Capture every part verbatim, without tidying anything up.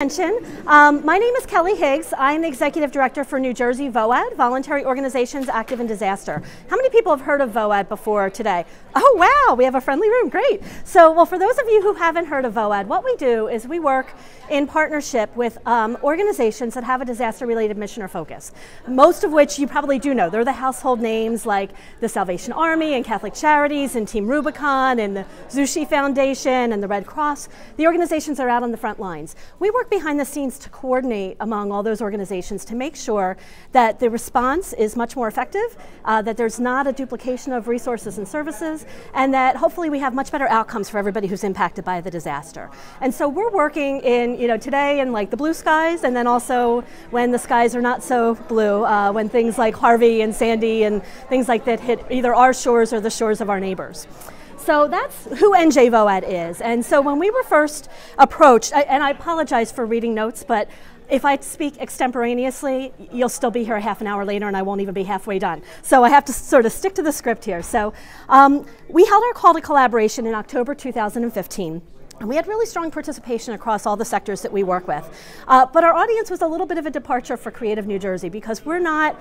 Um, my name is Kelly Higgs. I'm the Executive Director for New Jersey V O A D, Voluntary Organizations Active in Disaster. How many people have heard of V O A D before today? Oh wow, we have a friendly room, great. So, well, for those of you who haven't heard of V O A D, what we do is we work in partnership with um, organizations that have a disaster-related mission or focus, most of which you probably do know. They're the household names like the Salvation Army and Catholic Charities and Team Rubicon and the Zushi Foundation and the Red Cross. The organizations are out on the front lines. We work behind the scenes to coordinate among all those organizations to make sure that the response is much more effective, uh, that there's not a duplication of resources and services, and that hopefully we have much better outcomes for everybody who's impacted by the disaster. And so we're working in, you know, today in like the blue skies, and then also when the skies are not so blue, uh, when things like Harvey and Sandy and things like that hit either our shores or the shores of our neighbors. So that's who N J V O A D is. And so when we were first approached, I, and I apologize for reading notes, but if I speak extemporaneously, you'll still be here a half an hour later and I won't even be halfway done. So I have to sort of stick to the script here. So um, we held our call to collaboration in October two thousand fifteen. And we had really strong participation across all the sectors that we work with. Uh, but our audience was a little bit of a departure for Creative New Jersey because we're not,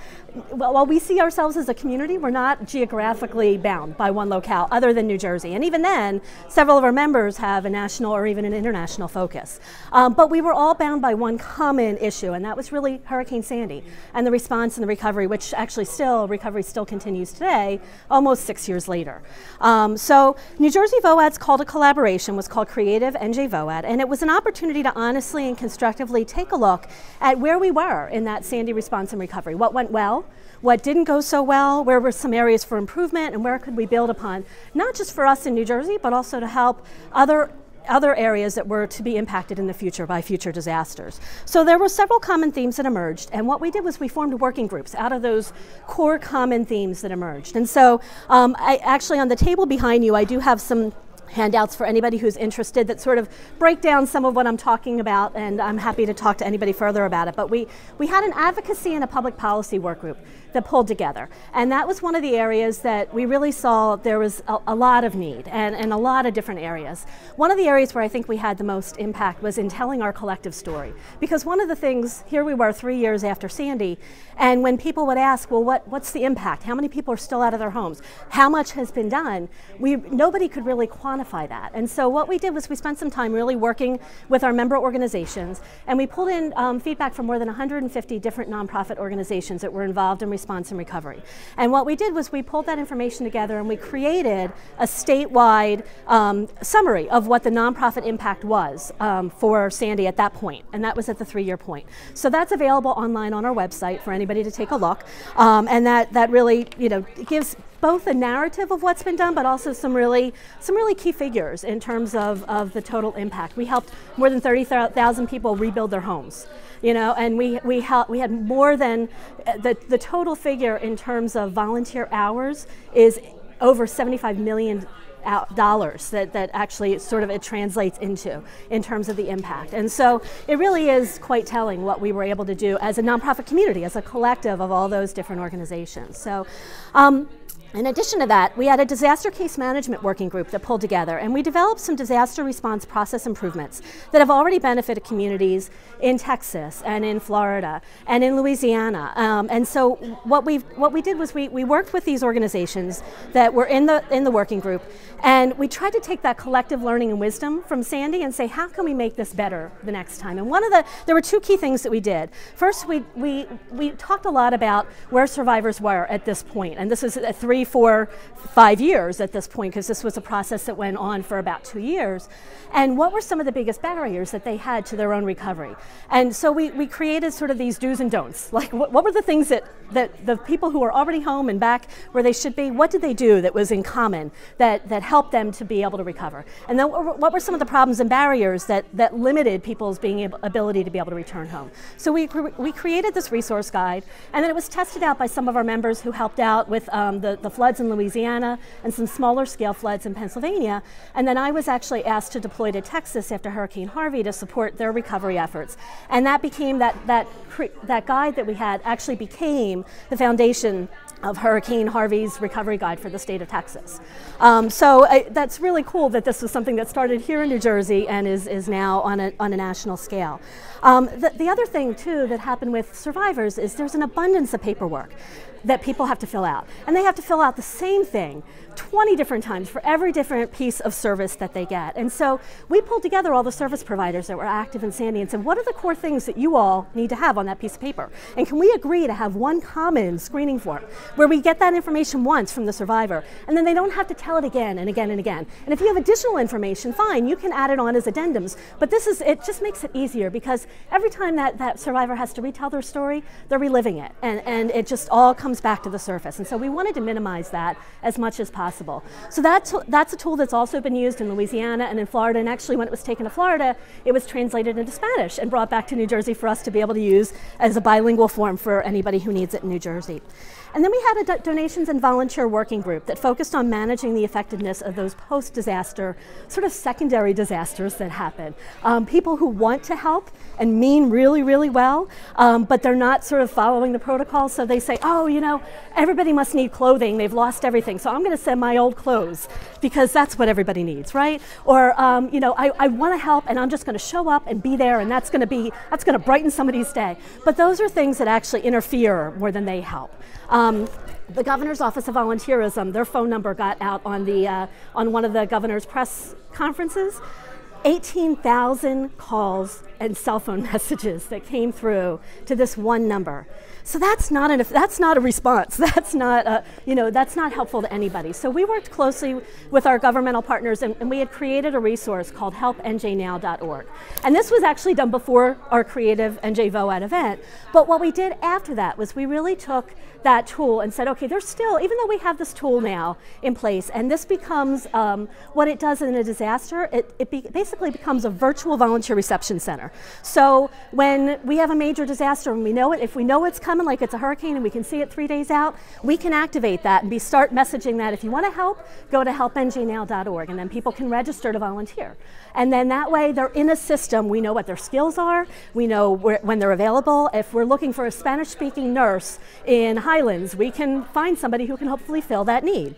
while we see ourselves as a community, we're not geographically bound by one locale other than New Jersey. And even then, several of our members have a national or even an international focus. Um, but we were all bound by one common issue, and that was really Hurricane Sandy and the response and the recovery, which actually still, recovery still continues today, almost six years later. Um, so New Jersey V O A D's call to collaboration was called Creative Creative N J V O A D, and it was an opportunity to honestly and constructively take a look at where we were in that Sandy response and recovery. What went well, what didn't go so well, where were some areas for improvement, and where could we build upon, not just for us in New Jersey, but also to help other other areas that were to be impacted in the future by future disasters. So there were several common themes that emerged, and what we did was we formed working groups out of those core common themes that emerged. And so um, I actually, on the table behind you, I do have some handouts for anybody who's interested that sort of break down some of what I'm talking about, and I'm happy to talk to anybody further about it. But we, we had an advocacy and a public policy work group that pulled together. And that was one of the areas that we really saw there was a, a lot of need and, and a lot of different areas. One of the areas where I think we had the most impact was in telling our collective story. Because one of the things, here we were three years after Sandy, and when people would ask, well, what, what's the impact? How many people are still out of their homes? How much has been done? We, nobody could really quantify that. And so what we did was we spent some time really working with our member organizations, and we pulled in um, feedback from more than one hundred fifty different nonprofit organizations that were involved in response and recovery. And what we did was we pulled that information together and we created a statewide um, summary of what the nonprofit impact was um, for Sandy at that point, and that was at the three-year point. So that's available online on our website for anybody to take a look, um, and that, that really, you know, gives both a narrative of what's been done, but also some really, some really key figures in terms of, of the total impact. We helped more than thirty thousand people rebuild their homes, you know, and we, we, helped, we had more than, uh, the, the total figure in terms of volunteer hours is over seventy-five million dollars that, that actually sort of it translates into in terms of the impact. And so it really is quite telling what we were able to do as a nonprofit community, as a collective of all those different organizations. So. Um, In addition to that, we had a disaster case management working group that pulled together, and we developed some disaster response process improvements that have already benefited communities in Texas and in Florida and in Louisiana. Um, and so what we what we did was we, we worked with these organizations that were in the in the working group, and we tried to take that collective learning and wisdom from Sandy and say, how can we make this better the next time? And one of the there were two key things that we did. First, we we we talked a lot about where survivors were at this point, and this is a three for five years at this point, because this was a process that went on for about two years. And what were some of the biggest barriers that they had to their own recovery? And so we, we created sort of these do's and don'ts. Like what, what were the things that, that the people who were already home and back where they should be, what did they do that was in common that, that helped them to be able to recover? And then what were some of the problems and barriers that, that limited people's being able, ability to be able to return home? So we, we created this resource guide, and then it was tested out by some of our members who helped out with um, the, the floods in Louisiana and some smaller scale floods in Pennsylvania. And then I was actually asked to deploy to Texas after Hurricane Harvey to support their recovery efforts. And that became that, that, that guide that we had actually became the foundation of Hurricane Harvey's recovery guide for the state of Texas. Um, so I, that's really cool that this was something that started here in New Jersey and is, is now on a, on a national scale. Um, the, the other thing too that happened with survivors is there's an abundance of paperwork that people have to fill out. And they have to fill out the same thing twenty different times for every different piece of service that they get. And so we pulled together all the service providers that were active in Sandy and said, what are the core things that you all need to have on that piece of paper? And can we agree to have one common screening form where we get that information once from the survivor and then they don't have to tell it again and again and again. And if you have additional information, fine, you can add it on as addendums. But this is, it just makes it easier because every time that, that survivor has to retell their story, they're reliving it. And, and it just all comes comes back to the surface. And so we wanted to minimize that as much as possible. So that's, that's a tool that's also been used in Louisiana and in Florida. And actually when it was taken to Florida, it was translated into Spanish and brought back to New Jersey for us to be able to use as a bilingual form for anybody who needs it in New Jersey. And then we had a do donations and volunteer working group that focused on managing the effectiveness of those post-disaster, sort of secondary disasters that happen. Um, people who want to help and mean really, really well, um, but they're not sort of following the protocol. So they say, oh, you know, everybody must need clothing. They've lost everything. So I'm going to send my old clothes because that's what everybody needs, right? Or, um, you know, I, I want to help and I'm just going to show up and be there and that's going to be, that's going to brighten somebody's day. But those are things that actually interfere more than they help. Um, the Governor's Office of Volunteerism, their phone number got out on, the, uh, on one of the governor's press conferences. eighteen thousand calls and cell phone messages that came through to this one number. So that's not an, that's not a response. That's not a, you know, that's not helpful to anybody. So we worked closely with our governmental partners, and, and we had created a resource called Help N J Now dot org. And this was actually done before our Creative N J V O A D event. But what we did after that was we really took that tool and said, okay, there's still, even though we have this tool now in place, and this becomes um, what it does in a disaster. It, it be, basically. becomes a virtual volunteer reception center. So when we have a major disaster and we know it, if we know it's coming, like it's a hurricane and we can see it three days out, we can activate that and be start messaging that if you want to help, go to help N J now dot org and then people can register to volunteer. And then that way they're in a system, we know what their skills are, we know where, when they're available. If we're looking for a Spanish-speaking nurse in Highlands, we can find somebody who can hopefully fill that need.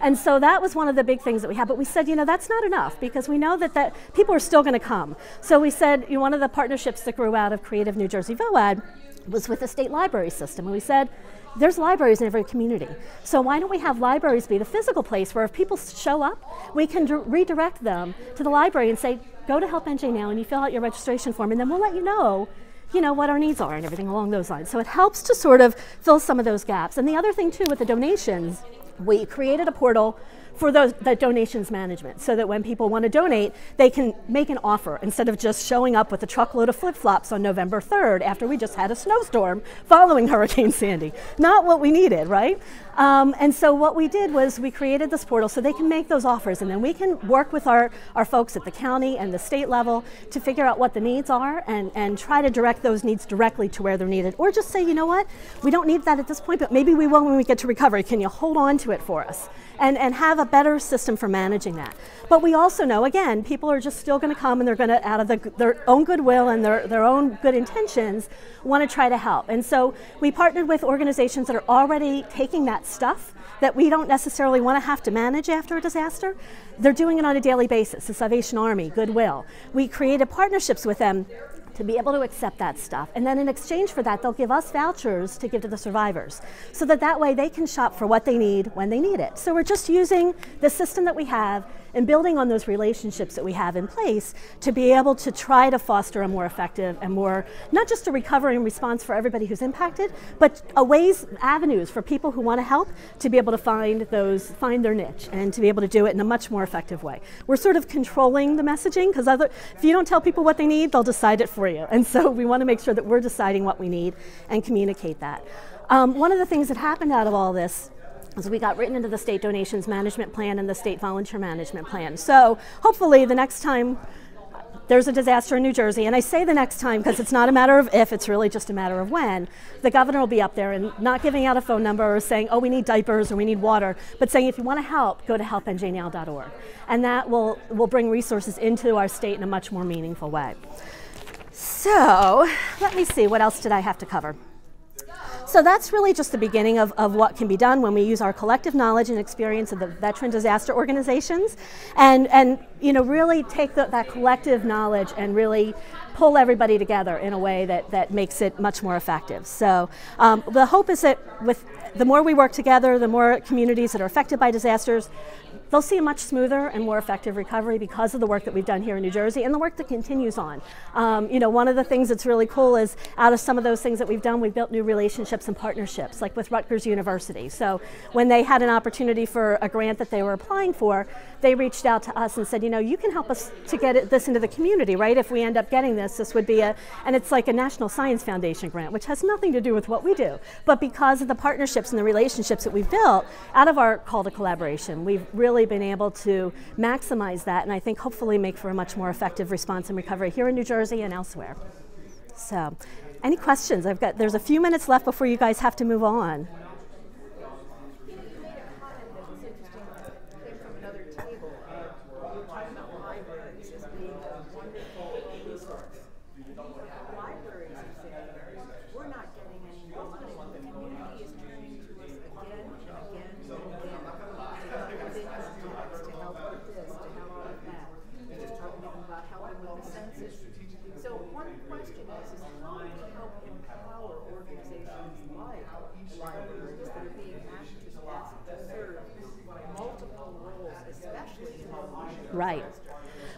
And so that was one of the big things that we had. But we said, you know, that's not enough because we know that, that people are still going to come. So we said, you know, one of the partnerships that grew out of Creative New Jersey V O A D was with the state library system. And we said, there's libraries in every community. So why don't we have libraries be the physical place where if people show up, we can redirect them to the library and say, go to Help N J Now and you fill out your registration form and then we'll let you know you know, what our needs are and everything along those lines. So it helps to sort of fill some of those gaps. And the other thing too with the donations, we created a portal for those, the donations management so that when people want to donate, they can make an offer instead of just showing up with a truckload of flip-flops on November third after we just had a snowstorm following Hurricane Sandy. Not what we needed, right? Um, and so what we did was we created this portal so they can make those offers and then we can work with our, our folks at the county and the state level to figure out what the needs are and, and try to direct those needs directly to where they're needed. Or just say, you know what, we don't need that at this point, but maybe we will when we get to recovery. Can you hold on to it for us? And, and have a better system for managing that. But we also know, again, people are just still going to come and they're going to, out of the, their own goodwill and their, their own good intentions, want to try to help. And so we partnered with organizations that are already taking that stuff that we don't necessarily want to have to manage after a disaster. They're doing it on a daily basis. The Salvation Army, Goodwill. We created partnerships with them to be able to accept that stuff. And then in exchange for that, they'll give us vouchers to give to the survivors so that that way they can shop for what they need when they need it. So we're just using the system that we have and building on those relationships that we have in place to be able to try to foster a more effective and more, not just a recovery and response for everybody who's impacted, but a ways, avenues for people who want to help to be able to find those, find their niche and to be able to do it in a much more effective way. We're sort of controlling the messaging because other, if you don't tell people what they need, they'll decide it for you. And so we want to make sure that we're deciding what we need and communicate that. Um, one of the things that happened out of all this is we got written into the state donations management plan and the state volunteer management plan. So hopefully the next time there's a disaster in New Jersey, and I say the next time because it's not a matter of if, it's really just a matter of when, the governor will be up there and not giving out a phone number or saying, oh, we need diapers or we need water, but saying if you want to help, go to help N J now dot org. And that will, will bring resources into our state in a much more meaningful way. So let me see, what else did I have to cover? So that's really just the beginning of, of what can be done when we use our collective knowledge and experience of the veteran disaster organizations and, and you know, really take the, that collective knowledge and really pull everybody together in a way that, that makes it much more effective. So um, the hope is that with the more we work together, the more communities that are affected by disasters, they'll see a much smoother and more effective recovery because of the work that we've done here in New Jersey and the work that continues on. Um, you know, one of the things that's really cool is out of some of those things that we've done, we've built new relationships and partnerships, like with Rutgers University. So when they had an opportunity for a grant that they were applying for, they reached out to us and said, you know, you can help us to get it, this into the community, right? If we end up getting this, this would be a, and it's like a National Science Foundation grant, which has nothing to do with what we do. But because of the partnerships and the relationships that we've built, out of our call to collaboration, we've really been able to maximize that and I think hopefully make for a much more effective response and recovery here in New Jersey and elsewhere. So, any questions? I've got, there's a few minutes left before you guys have to move on. Right.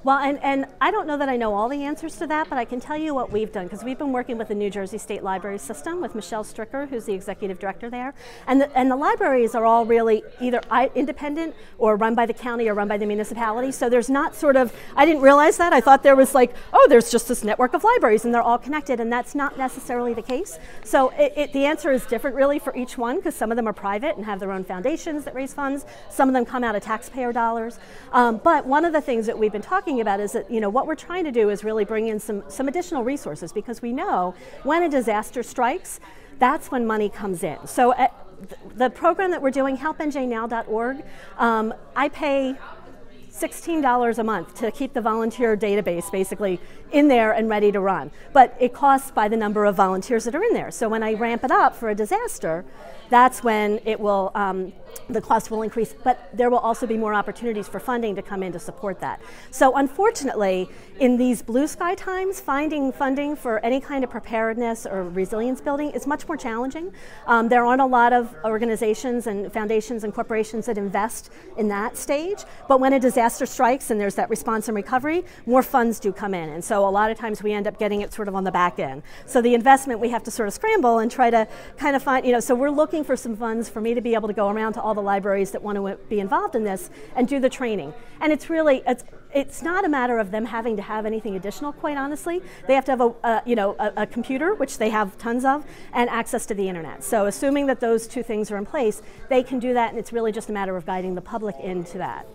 Well, and, and I don't know that I know all the answers to that, but I can tell you what we've done, because we've been working with the New Jersey State Library System with Michelle Stricker, who's the executive director there. And the, and the libraries are all really either independent or run by the county or run by the municipality. So there's not sort of, I didn't realize that. I thought there was like, oh, there's just this network of libraries and they're all connected, and that's not necessarily the case. So it, it, the answer is different really for each one, because some of them are private and have their own foundations that raise funds. Some of them come out of taxpayer dollars. Um, but one of the things that we've been talking about is that, you know, what we're trying to do is really bring in some, some additional resources, because we know when a disaster strikes, that's when money comes in. So uh, th the program that we're doing, Help N J Now dot org, um, I pay sixteen dollars a month to keep the volunteer database basically in there and ready to run. But it costs by the number of volunteers that are in there. So when I ramp it up for a disaster, that's when it will, um, the cost will increase, but there will also be more opportunities for funding to come in to support that. So unfortunately, in these blue sky times, finding funding for any kind of preparedness or resilience building is much more challenging. Um, there aren't a lot of organizations and foundations and corporations that invest in that stage, but when a disaster Disaster strikes and there's that response and recovery, more funds do come in, and so a lot of times we end up getting it sort of on the back end. So the investment, we have to sort of scramble and try to kind of find, you know, so we're looking for some funds for me to be able to go around to all the libraries that want to be involved in this and do the training. And it's really, it's, it's not a matter of them having to have anything additional, quite honestly. They have to have a, a you know, a, a computer, which they have tons of, and access to the internet. So assuming that those two things are in place, they can do that, and it's really just a matter of guiding the public into that.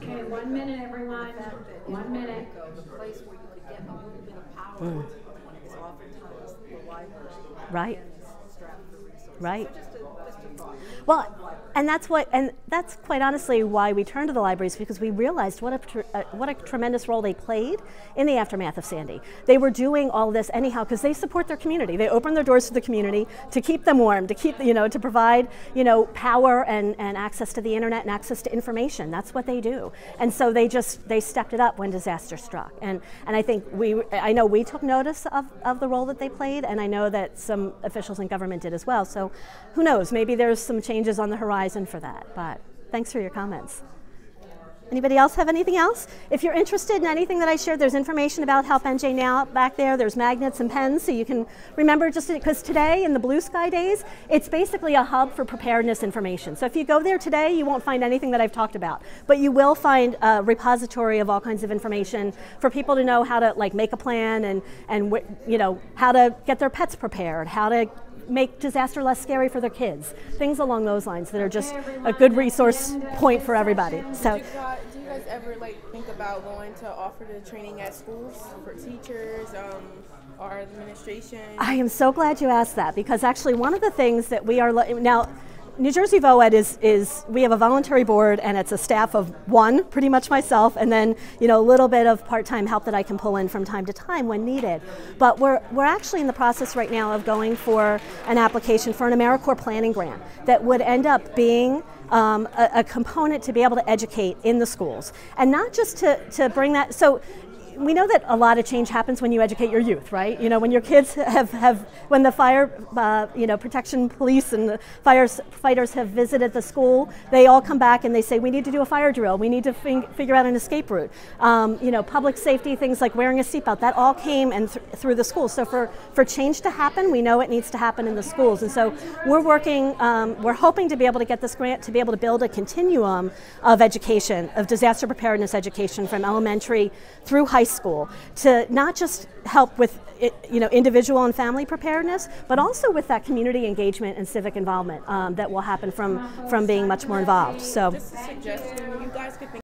Okay, one minute, everyone. One minute. The place where you could get a little bit of power is oftentimes the library. Right. Right. Well, and that's what, and that's quite honestly why we turned to the libraries, because we realized what a, tr a what a tremendous role they played in the aftermath of Sandy. They were doing all this anyhow because they support their community. They open their doors to the community to keep them warm, to keep, you know, to provide, you know, power and, and access to the internet and access to information. That's what they do. And so they just, they stepped it up when disaster struck. And and I think we, I know we took notice of, of the role that they played, and I know that some officials in government did as well. So who knows, maybe there's some changes on the horizon for that, but thanks for your comments. Anybody else have anything else? If you're interested in anything that I shared, there's information about Help N J Now back there. There's magnets and pens, so you can remember, just because today in the blue sky days, it's basically a hub for preparedness information. So if you go there today, you won't find anything that I've talked about, but you will find a repository of all kinds of information for people to know how to, like, make a plan and, and you know, how to get their pets prepared, how to make disaster less scary for their kids, things along those lines that are just a good resource point for everybody. So. Do you guys ever, like, think about going to offer the training at schools for teachers um, or administration? I am so glad you asked that, because actually one of the things that we are, now, New Jersey V O A D is, is, we have a voluntary board and it's a staff of one, pretty much myself, and then, you know, a little bit of part-time help that I can pull in from time to time when needed. But we're, we're actually in the process right now of going for an application for an AmeriCorps planning grant that would end up being um, a, a component to be able to educate in the schools. And not just to, to bring that, so we know that a lot of change happens when you educate your youth, right? You know, when your kids have, have when the fire, uh, you know, protection police and the firefighters have visited the school, they all come back and they say, we need to do a fire drill. We need to fig figure out an escape route. Um, you know, public safety, things like wearing a seatbelt, that all came and th through the school. So for, for change to happen, we know it needs to happen in the schools. And so we're working, um, we're hoping to be able to get this grant to be able to build a continuum of education, of disaster preparedness education from elementary through high school. school to not just help with you know individual and family preparedness, but also with that community engagement and civic involvement um, that will happen from from being much more involved. So. Just a suggestion, you guys could think